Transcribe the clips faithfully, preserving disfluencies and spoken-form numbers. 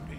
not be.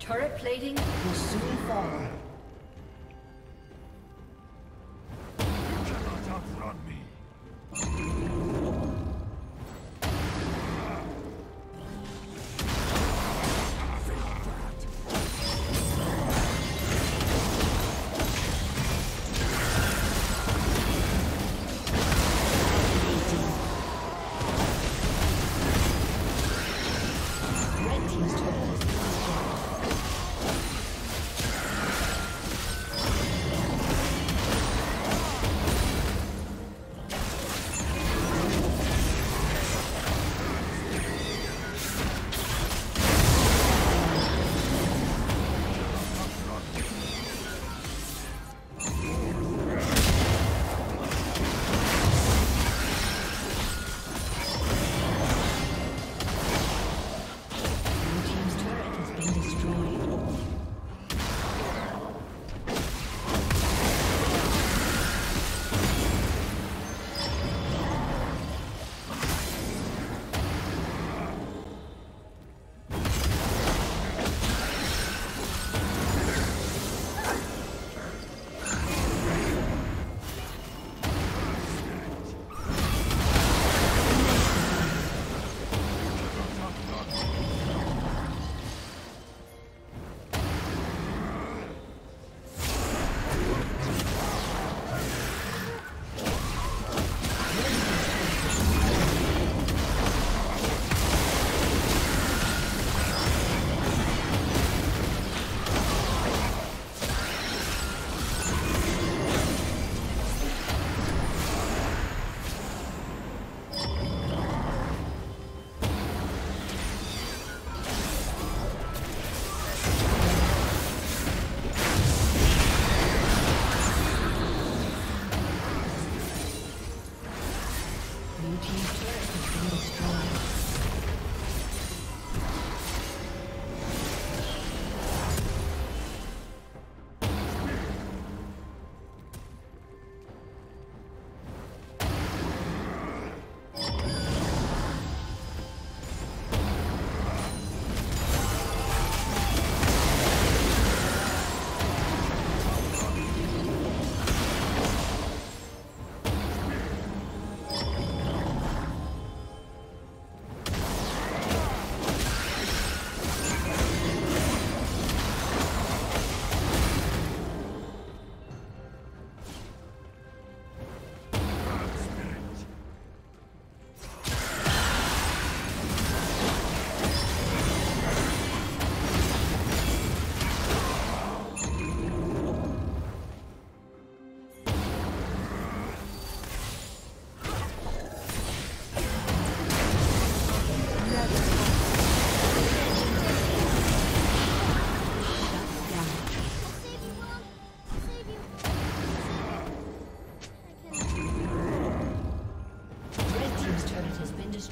Turret plating will soon fall. You cannot outrun me. Red team's turret is destroyed.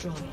destroyed.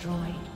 destroyed.